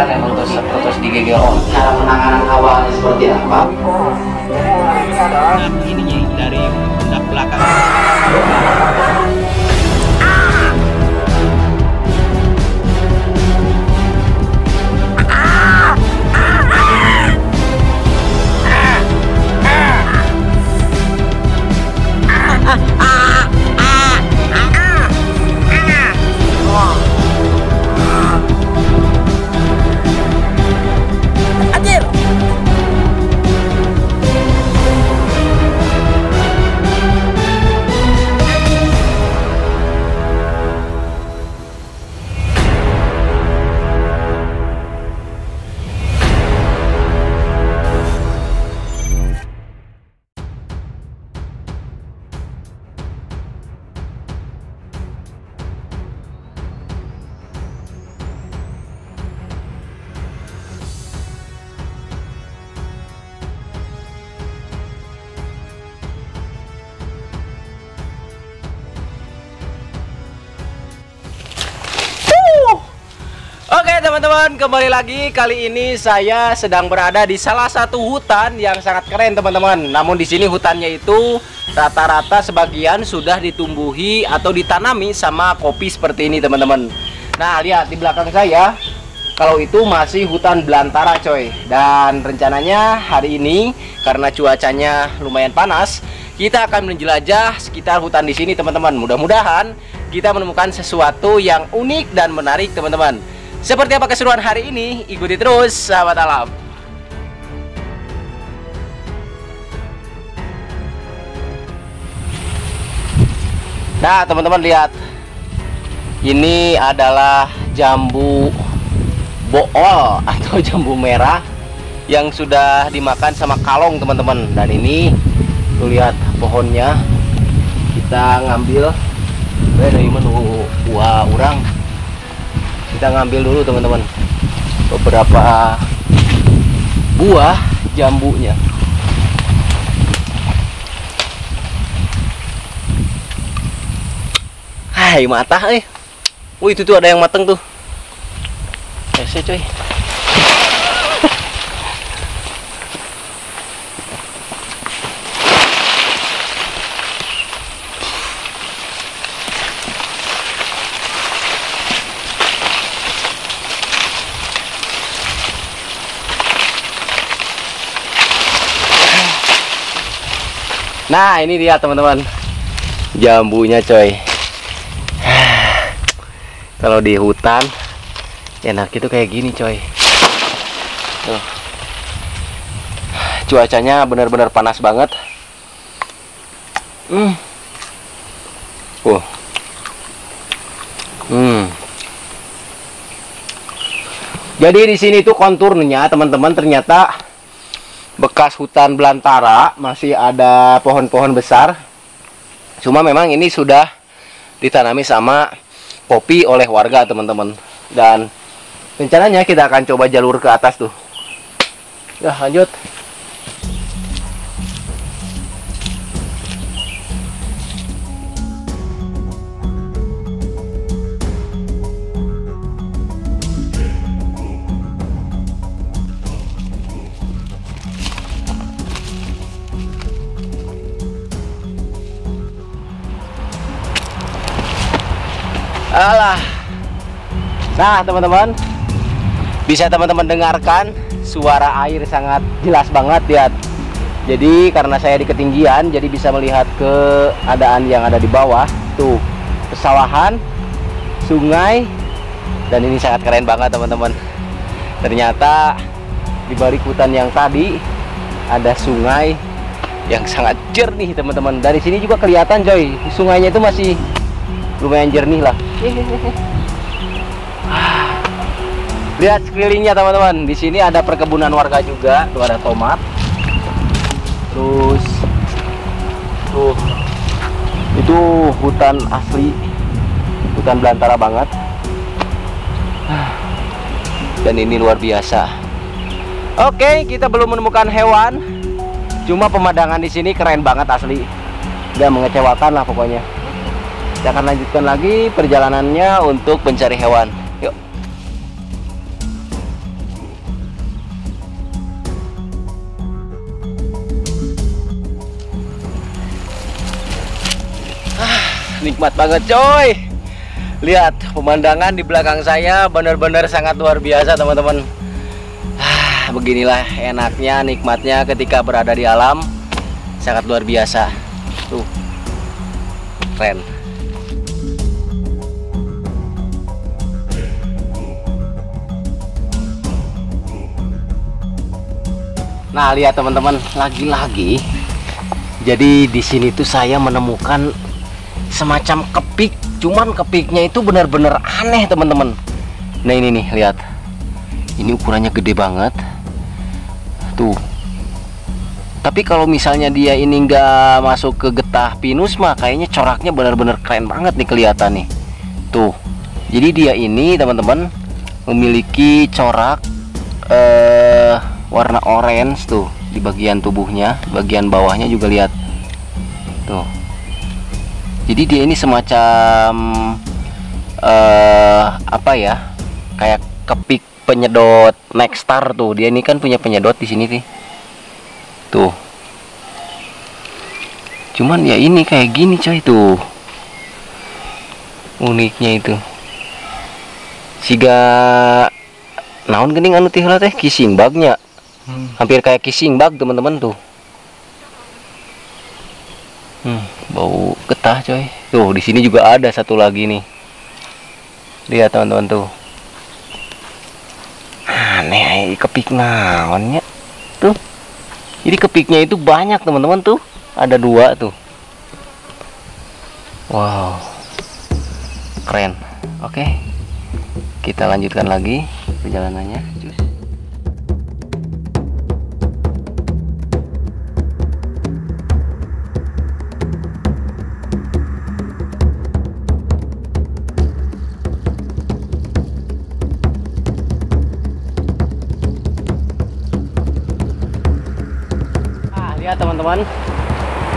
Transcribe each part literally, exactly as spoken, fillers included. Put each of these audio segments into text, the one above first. kan yang putus-putus di G G O. Cara penanganan awalnya seperti apa? Nah, ininya dari benda belakang. Teman-teman, kembali lagi. Kali ini saya sedang berada di salah satu hutan yang sangat keren, teman-teman. Namun di sini hutannya itu rata-rata sebagian sudah ditumbuhi atau ditanami sama kopi seperti ini, teman-teman. Nah, lihat di belakang saya, kalau itu masih hutan belantara, coy. Dan rencananya hari ini karena cuacanya lumayan panas, kita akan menjelajah sekitar hutan di sini, teman-teman. Mudah-mudahan kita menemukan sesuatu yang unik dan menarik, teman-teman. Seperti apa keseruan hari ini? Ikuti terus Sahabat Alam. Nah, teman-teman lihat. Ini adalah jambu bool atau jambu merah yang sudah dimakan sama kalong, teman-teman. Dan ini tuh lihat pohonnya. Kita ngambil dari menu buah orang. Kita ngambil dulu, teman-teman, beberapa buah jambunya. Hai, matah, eh. Wih, itu tuh ada yang mateng tuh. Ese, coy. Nah, ini dia, teman-teman, jambunya, coy. Kalau di hutan enak itu kayak gini, coy. Tuh. Cuacanya benar-benar panas banget. Hmm. Uh. Hmm. Jadi di sini tuh konturnya, teman-teman, ternyata bekas hutan belantara, masih ada pohon-pohon besar. Cuma memang ini sudah ditanami sama kopi oleh warga, teman-teman. Dan rencananya kita akan coba jalur ke atas tuh. Ya, lanjut. Alah. Nah, teman-teman, bisa teman-teman dengarkan suara air sangat jelas banget, lihat. Jadi karena saya di ketinggian, jadi bisa melihat keadaan yang ada di bawah. Tuh, pesawahan, sungai, dan ini sangat keren banget, teman-teman. Ternyata di balik hutan yang tadi ada sungai yang sangat jernih, teman-teman. Dari sini juga kelihatan, coy. Sungainya itu masih lumayan jernih lah. Lihat sekelilingnya, teman-teman. Di sini ada perkebunan warga juga. Tuh ada tomat. Terus tuh itu hutan asli, hutan belantara banget. Dan ini luar biasa. Oke, kita belum menemukan hewan. Cuma pemandangan di sini keren banget asli. Udah mengecewakan lah pokoknya. Kita akan lanjutkan lagi perjalanannya untuk mencari hewan. Yuk. nikmat banget coy. Lihat pemandangan di belakang saya, benar-benar sangat luar biasa teman-teman. Beginilah enaknya, nikmatnya ketika berada di alam, sangat luar biasa. Tuh, keren. Nah, lihat teman-teman, lagi-lagi jadi di sini tuh saya menemukan semacam kepik, cuman kepiknya itu benar-benar aneh teman-teman. Nah, ini nih, lihat. Ini ukurannya gede banget. Tuh. Tapi kalau misalnya dia ini nggak masuk ke getah pinus mah kayaknya coraknya benar-benar keren banget nih kelihatan nih. Tuh. Jadi dia ini teman-teman memiliki corak eh warna orange tuh di bagian tubuhnya, bagian bawahnya juga lihat tuh. Jadi dia ini semacam uh, apa ya, kayak kepik penyedot Nexstar tuh. Dia ini kan punya penyedot di sini sih tuh. Cuman ya ini kayak gini coy tuh, uniknya itu siga naon gening anu teh teh kissing bagnya. Hmm. Hampir kayak kissing bug teman-teman tuh. Hmm, bau getah coy. Tuh di sini juga ada satu lagi nih. Lihat teman-teman tuh. Aneh kepik naonnya tuh. Jadi kepiknya itu banyak teman-teman tuh. Ada dua tuh. Wow, keren. Oke, kita lanjutkan lagi perjalanannya. Teman-teman,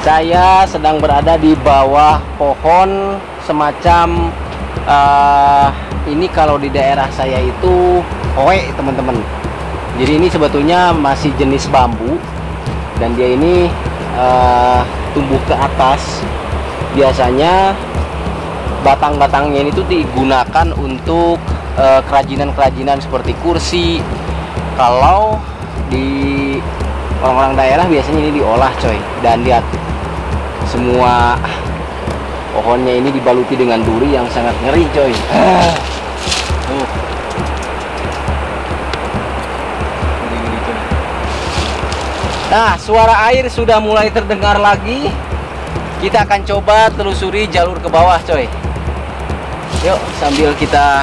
saya sedang berada di bawah pohon semacam uh, ini. Kalau di daerah saya itu hoe teman-teman. Jadi ini sebetulnya masih jenis bambu dan dia ini uh, tumbuh ke atas. Biasanya batang-batangnya ini tuh digunakan untuk kerajinan-kerajinan uh, seperti kursi. Kalau di orang-orang daerah biasanya ini diolah coy. Dan lihat semua pohonnya ini dibaluti dengan duri yang sangat ngeri coy. Ah. Tuh. Nah, suara air sudah mulai terdengar lagi. Kita akan coba telusuri jalur ke bawah coy. Yuk sambil kita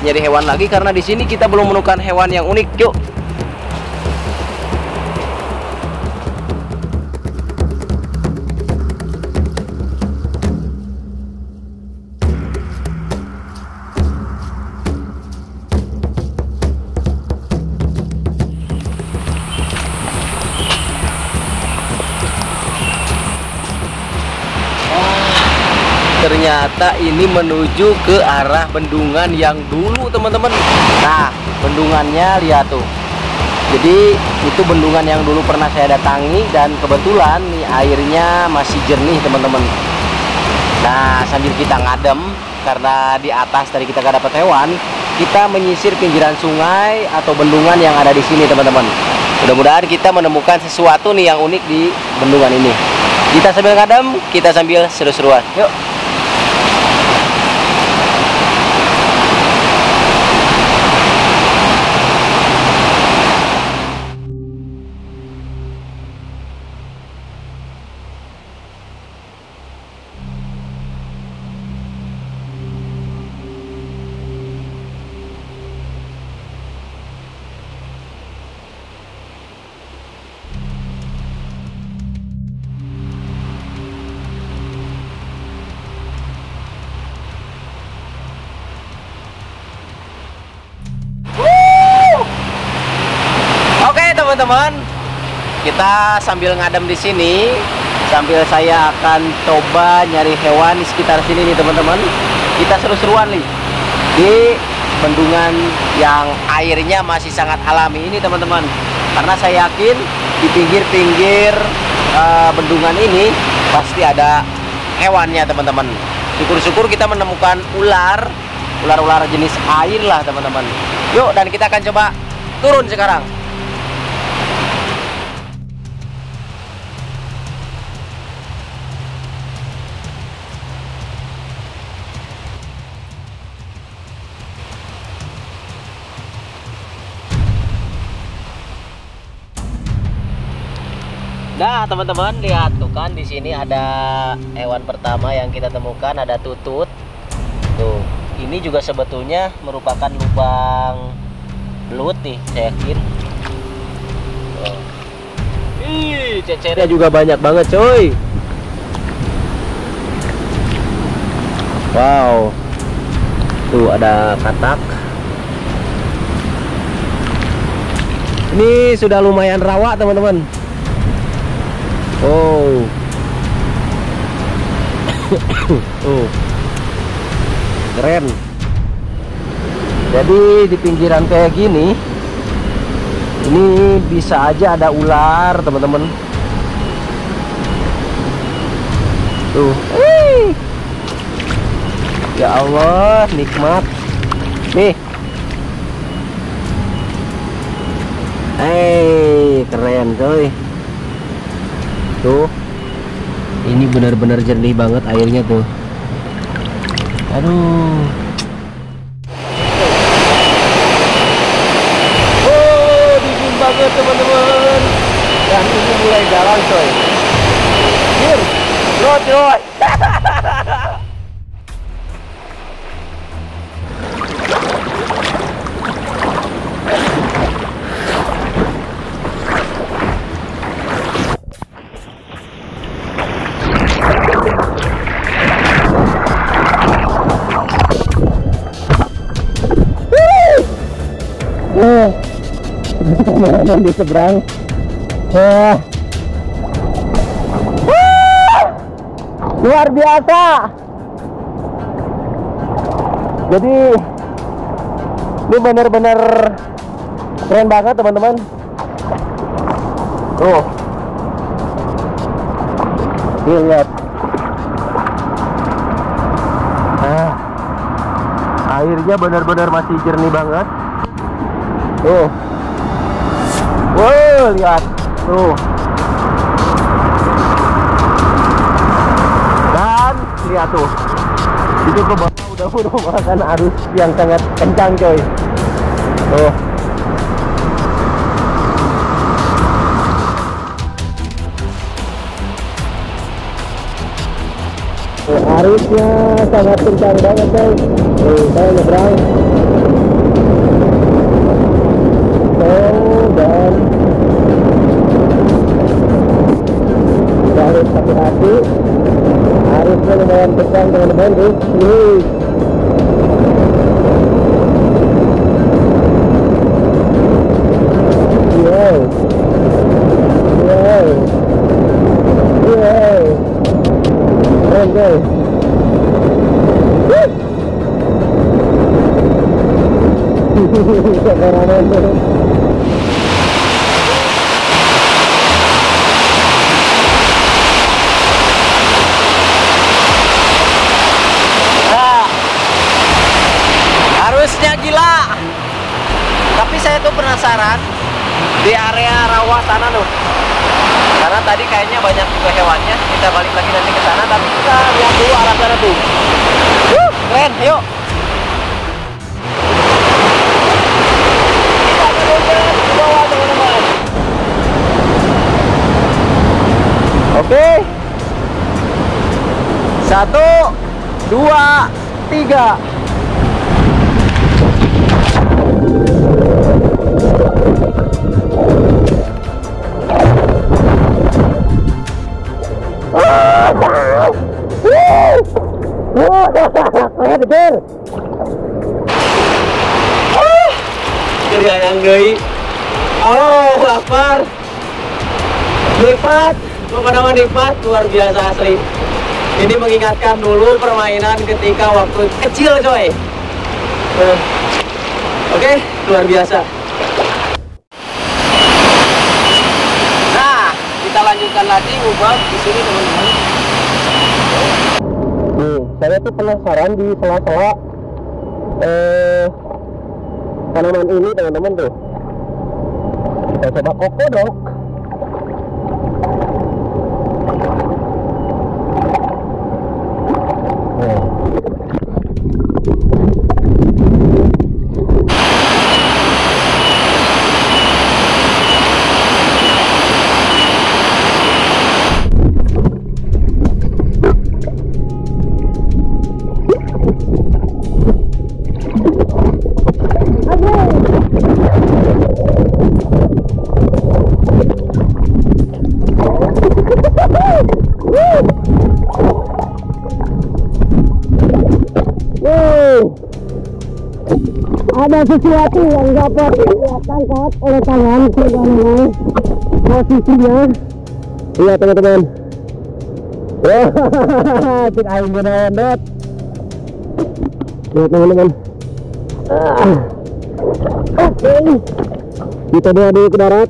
nyari hewan lagi karena di sini kita belum menemukan hewan yang unik. Yuk. Ternyata ini menuju ke arah bendungan yang dulu teman-teman. Nah, bendungannya lihat tuh. Jadi itu bendungan yang dulu pernah saya datangi dan kebetulan nih airnya masih jernih teman-teman. Nah, sambil kita ngadem karena di atas tadi kita gak dapat hewan, kita menyisir pinggiran sungai atau bendungan yang ada di sini teman-teman. Mudah-mudahan kita menemukan sesuatu nih yang unik di bendungan ini. Kita sambil ngadem, kita sambil seru-seruan. Yuk. Teman-teman, kita sambil ngadem di sini, sambil saya akan coba nyari hewan di sekitar sini nih teman-teman. Kita seru-seruan nih di bendungan yang airnya masih sangat alami ini teman-teman. Karena saya yakin di pinggir-pinggir uh, bendungan ini pasti ada hewannya, teman-teman. Syukur-syukur kita menemukan ular, ular-ular jenis air lah, teman-teman. Yuk, dan kita akan coba turun sekarang. Nah, teman-teman, lihat tuh kan, di sini ada hewan pertama yang kita temukan, ada tutut. Tuh, ini juga sebetulnya merupakan lubang belut nih, saya yakin. Tuh. Ih, cecernya juga banyak banget, coy. Wow. Tuh ada katak. Ini sudah lumayan rawa, teman-teman. Oh, oh, keren. Jadi di pinggiran kayak gini, ini bisa aja ada ular, teman-teman. Tuh, Wih. Ya Allah, nikmat. Nih, hey, keren, coy. Tuh, ini benar-benar jernih banget airnya tuh. Aduh. Oh, dingin banget, teman-teman. Dan ini mulai jalan, coy. Jir, bro, coy. Di seberang, wah, wah, luar biasa. Jadi ini bener-bener keren banget, teman-teman. Tuh, lihat, nah, airnya bener-bener masih jernih banget. Tuh. Wow, lihat tuh. Dan lihat tuh, itu ke bawah udah merupakan arus yang sangat kencang, coy. Tuh. Tuh, arusnya sangat kencang banget, coy. Tuh, saya nyebrang. Hati-hati, harusnya lumayan kencang, teman-teman. Wih, wow, wow, wow, keren, guys. Hihihi. Penasaran di area rawa sana loh, karena tadi kayaknya banyak juga hewannya. Kita balik lagi nanti ke sana, tapi kita lihat dulu arah sana tuh. Wuh, keren, ayo. Kita turun ke bawah, teman-teman. Oke, satu, dua, tiga. Bener. Ah, tidak yang gay. Oh, lapar. Nikmat, pengalaman nikmat luar biasa asli. Ini mengingatkan dulu permainan ketika waktu kecil, coy. Nah. Oke, luar biasa. Nah, kita lanjutkan lagi ngubah di sini, teman-teman. saya tuh penasaran di sela-sela eh, tanaman ini teman-teman tuh. Kita coba kokodok. Ada sesuatu yang dapat kelihatan saat oleh tangan teman-teman, posisinya lihat teman-teman. Wah, cek air benar-benar lihat teman-teman. Oke, kita bawa dulu ke darat.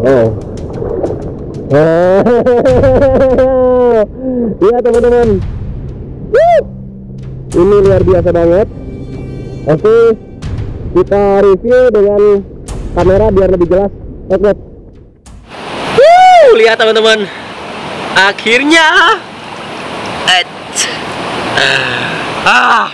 Oh, iya teman-teman. Ini luar biasa banget. Oke, kita review dengan kamera biar lebih jelas. Oke. Wuh, lihat teman-teman. Akhirnya. Et. Ah.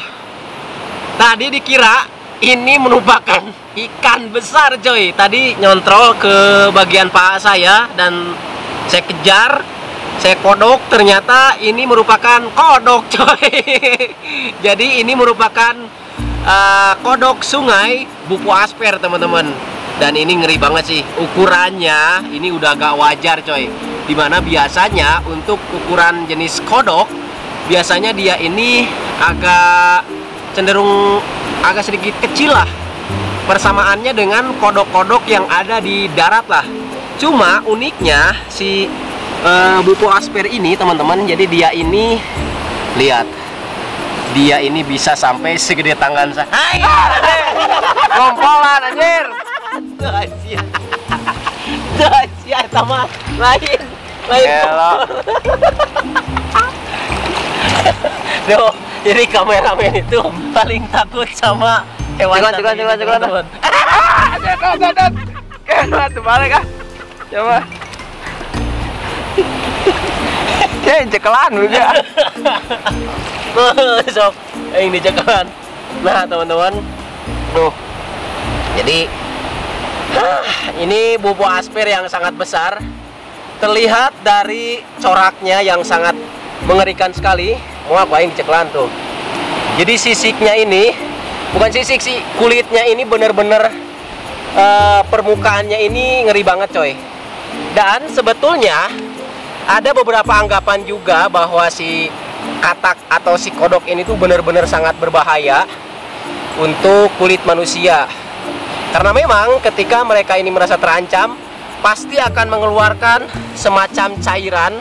Tadi dikira ini merupakan ikan besar, coy. Tadi nyontrol ke bagian paha saya dan saya kejar. Saya kodok, ternyata ini merupakan kodok, coy. Jadi ini merupakan uh, kodok sungai bufo asper, teman-teman. Dan ini ngeri banget sih ukurannya. Ini udah agak wajar, coy. Dimana biasanya untuk ukuran jenis kodok, biasanya dia ini agak cenderung agak sedikit kecil lah, persamaannya dengan kodok-kodok yang ada di darat lah. Cuma uniknya si Uh, bufo asper ini teman-teman, jadi dia ini lihat, dia ini bisa sampai segede tangan saya. Hai, kompolan anjir. Dahsyat, dahsyat sama lain, lain. Duh, jadi kameramen itu paling takut sama hewan. Cukup, cukup, cukup, cukup. Ah, jangan, jangan, jangan, terbalik ah, coba. Hei, cekelan juga. Sob, ini cekelan. Nah, teman-teman. Tuh. Jadi ini bufo asper yang sangat besar. Terlihat dari coraknya yang sangat mengerikan sekali. Mau ngapain cekelan tuh? Jadi sisiknya ini bukan sisik sih, kulitnya ini bener-bener uh, permukaannya ini ngeri banget, coy. Dan sebetulnya ada beberapa anggapan juga bahwa si katak atau si kodok ini tuh benar-benar sangat berbahaya untuk kulit manusia. Karena memang ketika mereka ini merasa terancam, pasti akan mengeluarkan semacam cairan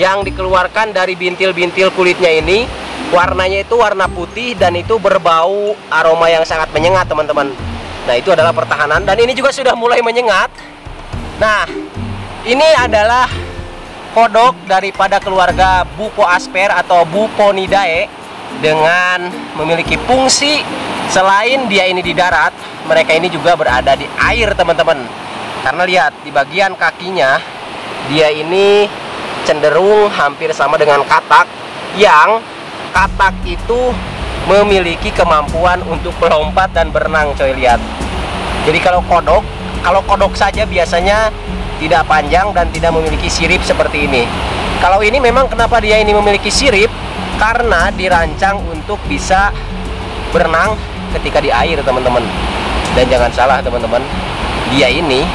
yang dikeluarkan dari bintil-bintil kulitnya ini. Warnanya itu warna putih dan itu berbau aroma yang sangat menyengat, teman-teman. Nah, itu adalah pertahanan dan ini juga sudah mulai menyengat. Nah, ini adalah kodok daripada keluarga bufo asper atau Bufonidae dengan memiliki fungsi selain dia ini di darat, mereka ini juga berada di air, teman-teman. Karena lihat di bagian kakinya, dia ini cenderung hampir sama dengan katak, yang katak itu memiliki kemampuan untuk melompat dan berenang, coy, lihat. Jadi kalau kodok, kalau kodok saja biasanya tidak panjang dan tidak memiliki sirip seperti ini. Kalau ini memang kenapa dia ini memiliki sirip, karena dirancang untuk bisa berenang ketika di air, teman-teman. Dan jangan salah, teman-teman, dia ini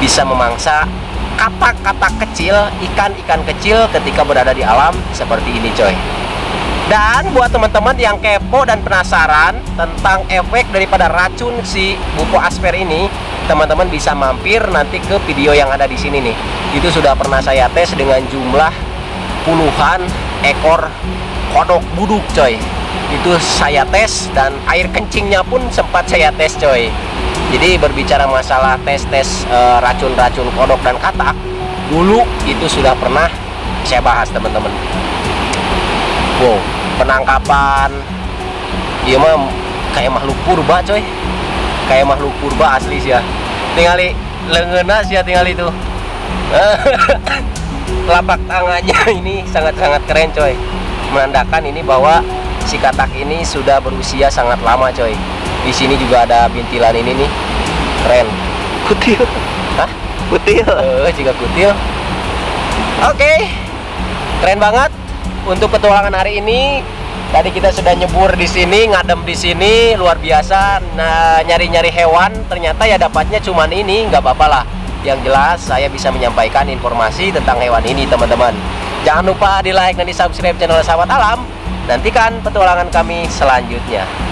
bisa memangsa katak-katak kecil, ikan-ikan kecil ketika berada di alam seperti ini, coy. Dan buat teman-teman yang kepo dan penasaran tentang efek daripada racun si bufo asper ini, teman-teman bisa mampir nanti ke video yang ada di sini nih. Itu sudah pernah saya tes dengan jumlah puluhan ekor kodok buduk, coy. Itu saya tes dan air kencingnya pun sempat saya tes, coy. Jadi berbicara masalah tes-tes racun-racun kodok dan katak, dulu itu sudah pernah saya bahas, teman-teman. wow, penangkapan iya mah kayak makhluk purba coy, kayak makhluk purba asli sih ya. Tingali lengenas ya, tingali tuh telapak tangannya ini sangat-sangat keren coy, menandakan ini bahwa si katak ini sudah berusia sangat lama coy. Di sini juga ada bintilan ini nih, keren. Kutil, hah? Kutil, eh jika kutil. Oke, okay. Keren banget untuk petualangan hari ini. Tadi kita sudah nyebur di sini, ngadem di sini, luar biasa. Nah, nyari-nyari hewan, ternyata ya dapatnya cuman ini, nggak apa-apa lah. Yang jelas saya bisa menyampaikan informasi tentang hewan ini teman-teman. Jangan lupa di like dan di subscribe channel Sahabat Alam. Nantikan petualangan kami selanjutnya.